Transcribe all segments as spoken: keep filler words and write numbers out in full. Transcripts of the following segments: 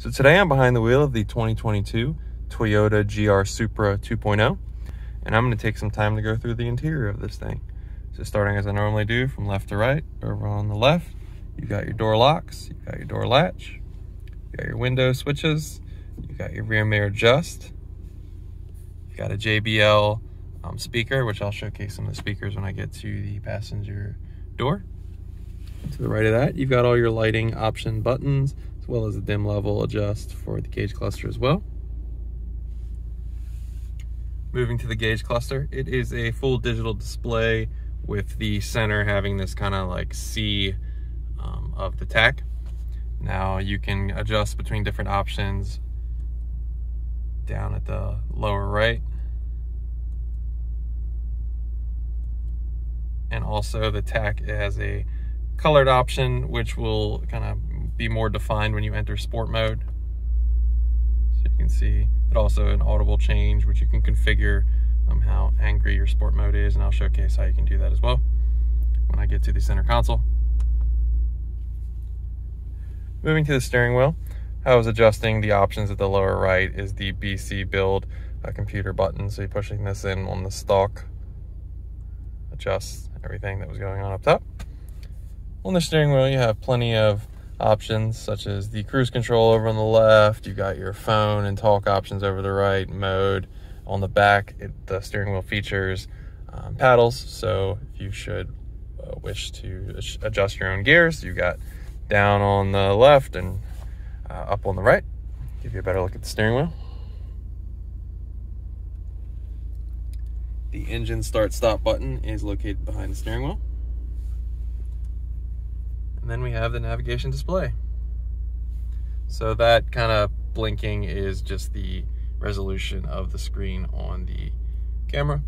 So today I'm behind the wheel of the twenty twenty-two Toyota G R Supra two point oh, and I'm going to take some time to go through the interior of this thing. So starting as I normally do from left to right, over on the left, you've got your door locks, you've got your door latch, you've got your window switches, you've got your rear mirror adjust, you've got a J B L um, speaker, which I'll showcase some of the speakers when I get to the passenger door. To the right of that, you've got all your lighting option buttons, as well as the dim level adjust for the gauge cluster as well. Moving to the gauge cluster, it is a full digital display with the center having this kind of like C um, of the tack. Now you can adjust between different options down at the lower right. And also the tack has a colored option, which will kind of be more defined when you enter sport mode. So you can see it also an audible change, which you can configure um, how angry your sport mode is, and I'll showcase how you can do that as well when I get to the center console. Moving to the steering wheel, I was adjusting the options at the lower right is the B C build uh, computer button. So you're pushing this in on the stalk, adjusts everything that was going on up top. On the steering wheel, you have plenty of options, such as the cruise control over on the left. You've got your phone and talk options over the right, mode. On the back, it, the steering wheel features um, paddles, so you should uh, wish to adjust your own gears. You've got down on the left and uh, up on the right. Give you a better look at the steering wheel. The engine start-stop button is located behind the steering wheel. And then we have the navigation display. So that kind of blinking is just the resolution of the screen on the camera.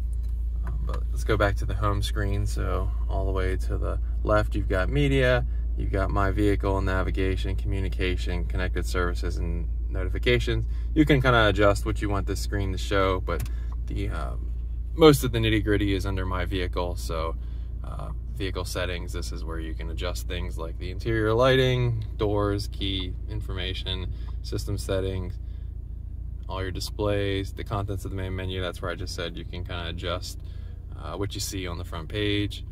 Um, but let's go back to the home screen. So all the way to the left, you've got media, you've got my vehicle, navigation, communication, connected services, and notifications. You can kind of adjust what you want this screen to show, but the um, most of the nitty-gritty is under my vehicle. So uh, vehicle settings, this is where you can adjust things like the interior lighting, doors, key information, system settings, all your displays, the contents of the main menu. That's where I just said you can kind of adjust uh, what you see on the front page,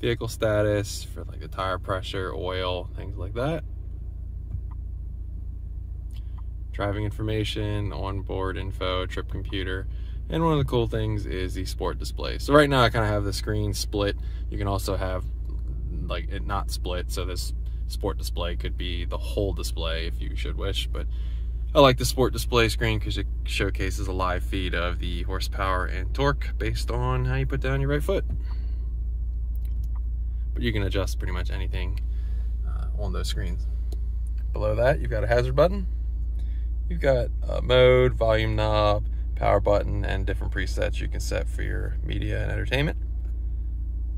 vehicle status for like the tire pressure, oil, things like that, driving information, onboard info, trip computer. And one of the cool things is the sport display. So right now I kind of have the screen split. You can also have like it not split. So this sport display could be the whole display if you should wish. But I like the sport display screen because it showcases a live feed of the horsepower and torque based on how you put down your right foot. But you can adjust pretty much anything uh, on those screens. Below that, you've got a hazard button. You've got a mode, volume knob, power button, and different presets you can set for your media and entertainment.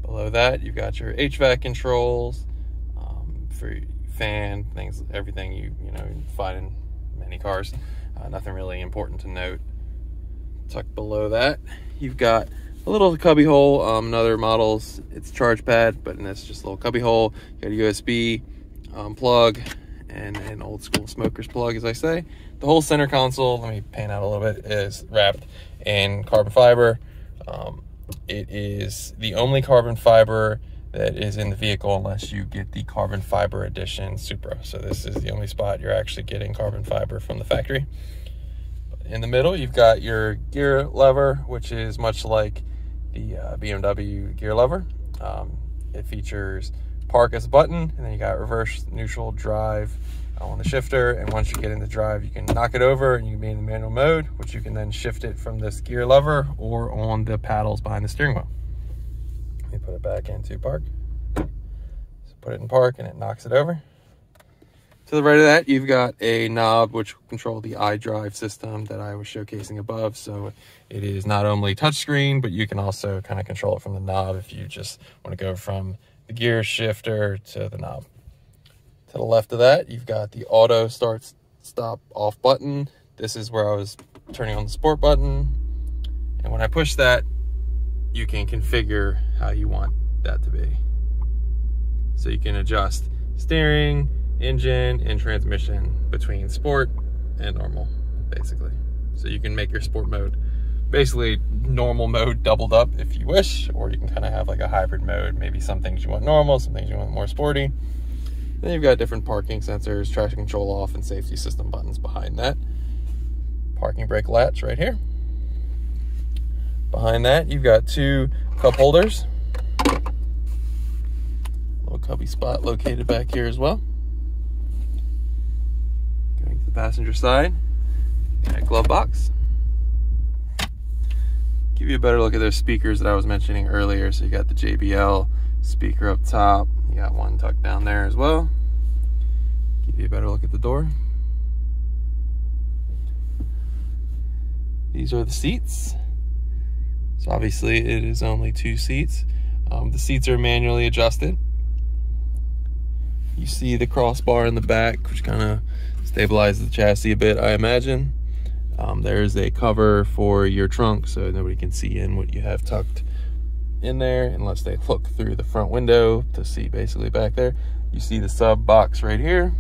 Below that, you've got your H V A C controls, um, for your fan, things, everything you you know find in many cars. Uh, nothing really important to note. Tucked below that, you've got a little cubby hole. Um, in other models, it's charge pad, but in this, just a little cubby hole. You got a U S B um, plug, and an old school smoker's plug, as I say. The whole center console, let me pan out a little bit, is wrapped in carbon fiber. Um, it is the only carbon fiber that is in the vehicle unless you get the carbon fiber edition Supra. So this is the only spot you're actually getting carbon fiber from the factory. In the middle, you've got your gear lever, which is much like the uh, B M W gear lever. Um, it features park as a button, and then you got reverse, neutral, drive on the shifter. And once you get into drive, you can knock it over and you can be in the manual mode, which you can then shift it from this gear lever or on the paddles behind the steering wheel. Let me put it back into park. So put it in park and it knocks it over. To the right of that, you've got a knob which will control the iDrive system that I was showcasing above. So it is not only touchscreen, but you can also kind of control it from the knob if you just want to go from the gear shifter to the knob. To the left of that, you've got the auto start stop off button. This is where I was turning on the sport button, and when I push that, you can configure how you want that to be. So you can adjust steering, engine and transmission between sport and normal, basically. So you can make your sport mode basically normal mode doubled up if you wish, or you can kind of have like a hybrid mode. Maybe some things you want normal, some things you want more sporty. Then you've got different parking sensors, traction control off, and safety system buttons behind that. Parking brake latch right here. Behind that, you've got two cup holders. Little cubby spot located back here as well. Going to the passenger side, got a glove box. Give you a better look at those speakers that I was mentioning earlier. So you got the J B L speaker up top. You got one tucked down there as well. Give you a better look at the door. These are the seats. So obviously it is only two seats. Um, the seats are manually adjusted. You see the crossbar in the back, which kind of stabilizes the chassis a bit, I imagine. Um, there's a cover for your trunk so nobody can see in what you have tucked in there unless they look through the front window to see basically back there. You see the sub box right here.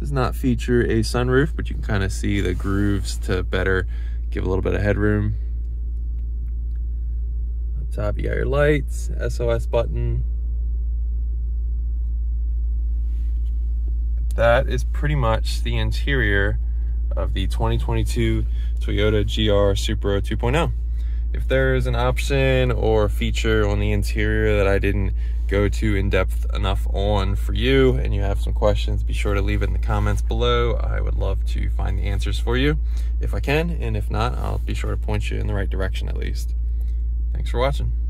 Does not feature a sunroof, but you can kind of see the grooves to better give a little bit of headroom. Up top you got your lights, S O S button. That is pretty much the interior of the twenty twenty-two Toyota G R Supra two point oh. If there's an option or feature on the interior that I didn't go to in depth enough on for you and you have some questions, be sure to leave it in the comments below. I would love to find the answers for you if I can, and if not, I'll be sure to point you in the right direction at least. Thanks for watching.